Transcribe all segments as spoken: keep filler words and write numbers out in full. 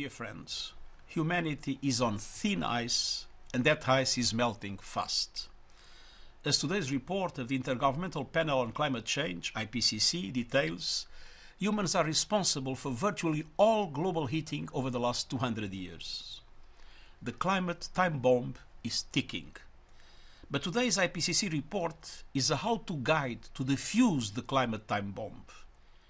dear friends, humanity is on thin ice, and that ice is melting fast. As today's report of the Intergovernmental Panel on Climate Change, I P C C, details, humans are responsible for virtually all global heating over the last two hundred years. The climate time bomb is ticking. But today's I P C C report is a how-to guide to defuse the climate time bomb.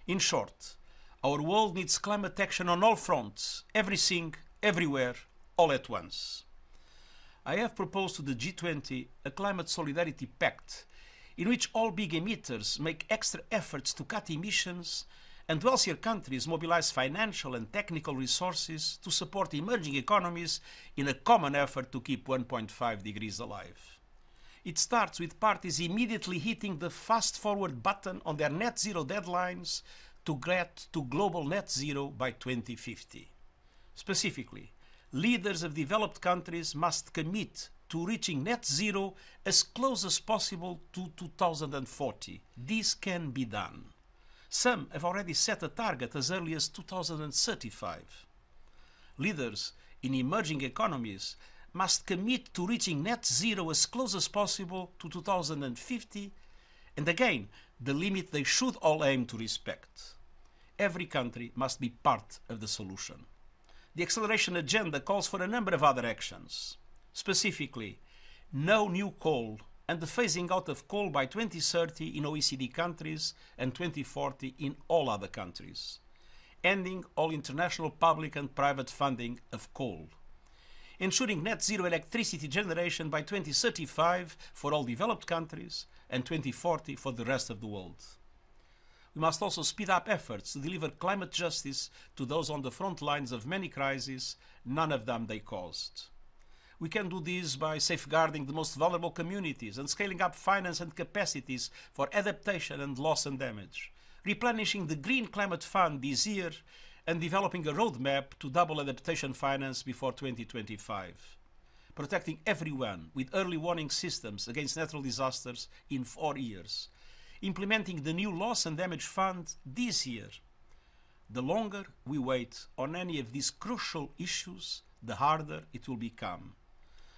In short, our world needs climate action on all fronts, everything, everywhere, all at once. I have proposed to the G twenty a climate solidarity pact in which all big emitters make extra efforts to cut emissions and wealthier countries mobilize financial and technical resources to support emerging economies in a common effort to keep one point five degrees alive. It starts with parties immediately hitting the fast-forward button on their net zero deadlines to get to global net zero by twenty fifty. Specifically, leaders of developed countries must commit to reaching net zero as close as possible to two thousand forty. This can be done. Some have already set a target as early as two thousand thirty-five. Leaders in emerging economies must commit to reaching net zero as close as possible to two thousand fifty, and again, the limit they should all aim to respect. Every country must be part of the solution. The acceleration agenda calls for a number of other actions. Specifically, no new coal and the phasing out of coal by twenty thirty in O E C D countries and twenty forty in all other countries. Ending all international public and private funding of coal. Ensuring net zero electricity generation by twenty thirty-five for all developed countries and twenty forty for the rest of the world. We must also speed up efforts to deliver climate justice to those on the front lines of many crises, none of them they caused. We can do this by safeguarding the most vulnerable communities and scaling up finance and capacities for adaptation and loss and damage, replenishing the Green Climate Fund this year and developing a roadmap to double adaptation finance before twenty twenty-five, protecting everyone with early warning systems against natural disasters in four years, implementing the new loss and damage fund this year. The longer we wait on any of these crucial issues, the harder it will become.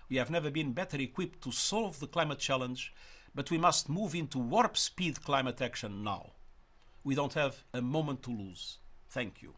We have never been better equipped to solve the climate challenge, but we must move into warp speed climate action now. We don't have a moment to lose. Thank you.